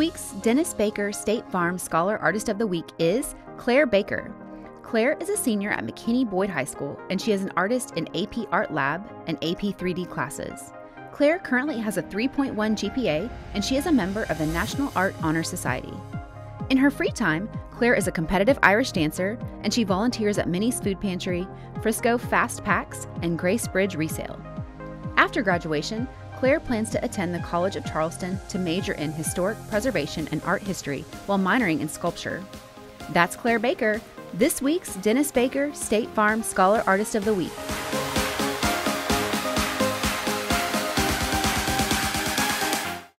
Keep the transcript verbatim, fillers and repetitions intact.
week's Dennis Baker State Farm Scholar Artist of the Week is Claire Baker. Claire is a senior at McKinney Boyd High School, and she is an artist in A P Art Lab and A P three D classes. Claire currently has a three point one G P A, and she is a member of the National Art Honor Society. In her free time, Claire is a competitive Irish dancer, and she volunteers at Minnie's Food Pantry, Frisco Fast Packs, and Grace Bridge Resale. After graduation, Claire plans to attend the College of Charleston to major in Historic Preservation and Art History while minoring in Sculpture. That's Claire Baker, this week's Dennis Baker State Farm Scholar Artist of the Week.